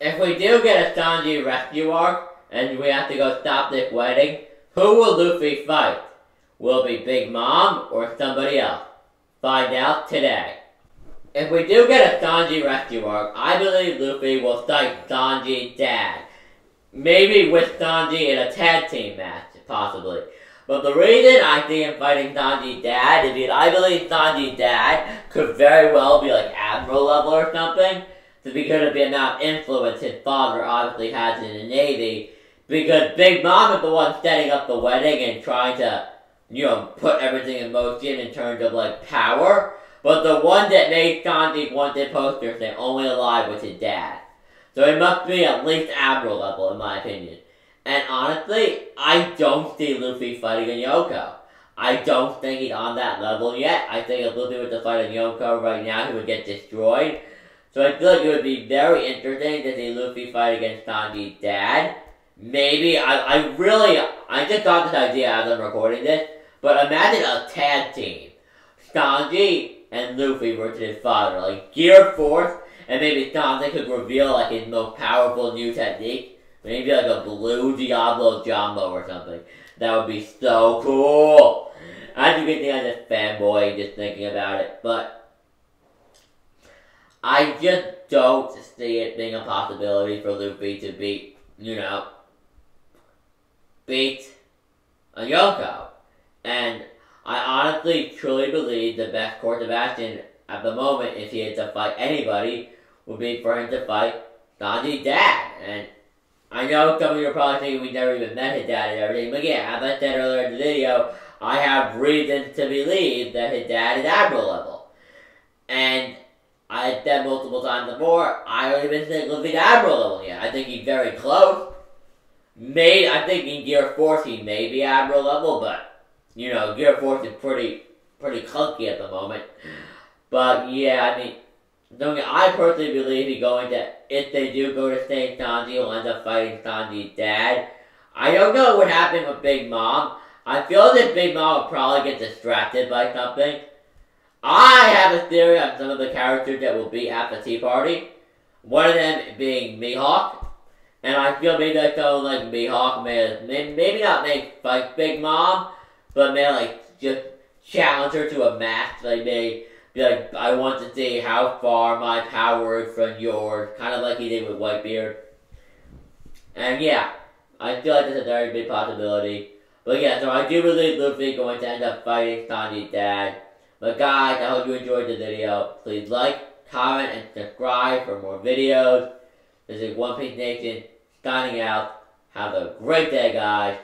If we do get a Sanji rescue arc, and we have to go stop this wedding, who will Luffy fight? Will it be Big Mom or somebody else? Find out today. If we do get a Sanji rescue arc, I believe Luffy will fight Sanji's dad. Maybe with Sanji in a tag team match, possibly. But the reason I see him fighting Sanji's dad is because I believe Sanji's dad could very well be like Admiral level or something. So because of the amount of influence his father obviously has in the Navy, because Big Mom is the one setting up the wedding and trying to, you know, put everything in motion in terms of, like, power. But the one that made Sanji wanted posters and only alive was his dad. So it must be at least Admiral level, in my opinion. And honestly, I don't see Luffy fighting a Yonko. I don't think he's on that level yet. I think if Luffy was to fight a Yonko right now, he would get destroyed. So I feel like it would be very interesting to see Luffy fight against Sanji's dad. Maybe, I just got this idea as I'm recording this, but imagine a tag team. Sanji and Luffy versus his father, like Gear Force, and maybe Sanji could reveal like his most powerful new technique. Maybe like a blue Diablo Jumbo or something. That would be so cool. As you can see, I'm just fanboying just thinking about it, but I just don't see it being a possibility for Luffy to beat, you know, beat a Yonko. And I honestly, truly believe the best course of action at the moment, if he had to fight anybody, would be for him to fight Sanji's dad. And I know some of you are probably thinking we never even met his dad and everything, but yeah, as I said earlier in the video, I have reasons to believe that his dad is Admiral level. And I had said multiple times before, I don't even think Luffy's Admiral level yet. I think he's very close. I think in Gear Force he may be Admiral level, but you know, Gear Force is pretty clunky at the moment. But yeah, I mean, I personally believe he's going to, if they do go to St. Sanji, he'll end up fighting Sanji's dad. I don't know what happened with Big Mom. I feel that Big Mom will probably get distracted by something. I have a theory on some of the characters that will be at the tea party. One of them being Mihawk. And I feel maybe like someone like Mihawk maybe not make fight Big Mom, but may, like, just challenge her to a match. Like, may be like, I want to see how far my power is from yours. Kind of like he did with Whitebeard. And, yeah, I feel like that's a very big possibility. But, yeah, so I do believe Luffy is going to end up fighting Sanji's dad. But, guys, I hope you enjoyed the video. Please like, comment, and subscribe for more videos. This is One Piece Nation signing out. Have a great day, guys.